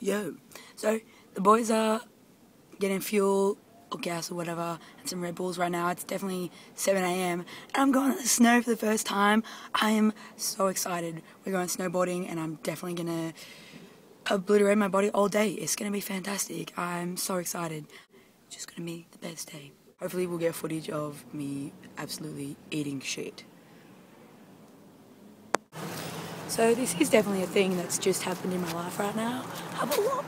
Yo. So the boys are getting fuel or gas or whatever and some Red Bulls right now. It's definitely 7 AM and I'm going to the snow for the first time. I am so excited. We're going snowboarding and I'm definitely going to obliterate my body all day. It's going to be fantastic. I'm so excited. It's just going to be the best day. Hopefully we'll get footage of me absolutely eating shit. So this is definitely a thing that's just happened in my life right now. Have a look.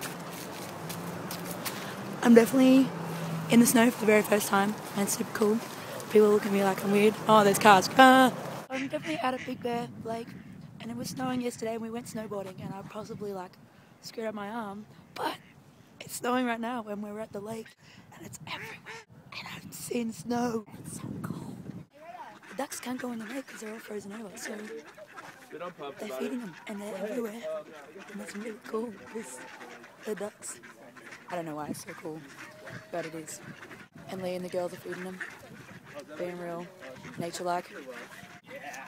I'm definitely in the snow for the very first time and it's super cool. People look at me like I'm weird. Oh, there's cars. Ah. I'm definitely out at Big Bear Lake and it was snowing yesterday and we went snowboarding and I possibly like screwed up my arm, but it's snowing right now when we're at the lake and it's everywhere and I've seen snow. It's so cold. The ducks can't go in the lake because they're all frozen over, so they're feeding them and they're everywhere and it's really cool because they're ducks. I don't know why it's so cool, but it is. And Lee and the girls are feeding them, being real, nature-like. Yeah.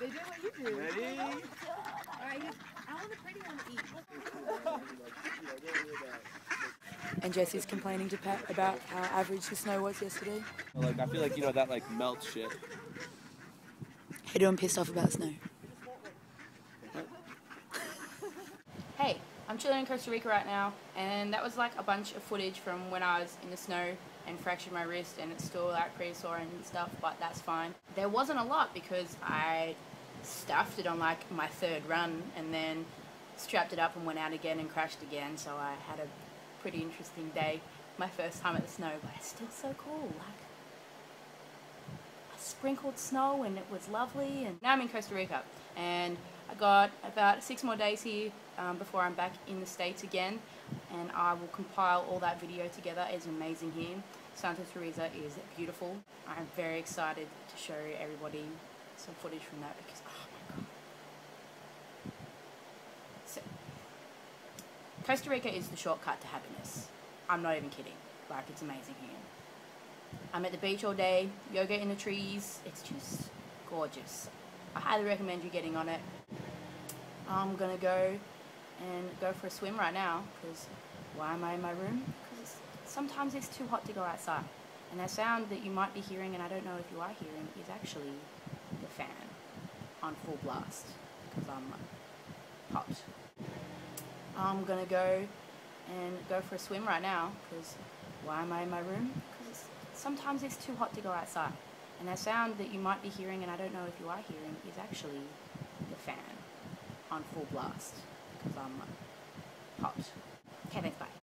They do what you do. Ready? All right, I want the pretty one to eat. And Jesse's complaining to Pat about how average the snow was yesterday. Like I feel like, you know, that like melt shit. Hey, I'm pissed off about snow. Hey. I'm chilling in Costa Rica right now, and that was like a bunch of footage from when I was in the snow and fractured my wrist, and it's still like pretty sore and stuff, but that's fine. There wasn't a lot because I stuffed it on like my third run and then strapped it up and went out again and crashed again, so I had a pretty interesting day, my first time at the snow, but it's still so cool. Like, I sprinkled snow and it was lovely, and now I'm in Costa Rica and I got about 6 more days here before I'm back in the States again, and I will compile all that video together. It's amazing here. Santa Teresa is beautiful. I'm very excited to show everybody some footage from that because, oh my god. So, Costa Rica is the shortcut to happiness. I'm not even kidding. Like, it's amazing here. I'm at the beach all day, yoga in the trees. It's just gorgeous. I highly recommend you getting on it. I'm gonna go for a swim right now because why am I in my room? Because sometimes it's too hot to go outside, and that sound that you might be hearing, and I don't know if you are hearing, is actually the fan on full blast because I'm hot. I'm gonna go for a swim right now because why am I in my room? Because sometimes it's too hot to go outside, and that sound that you might be hearing, and I don't know if you are hearing, is actually the fan on full blast because I'm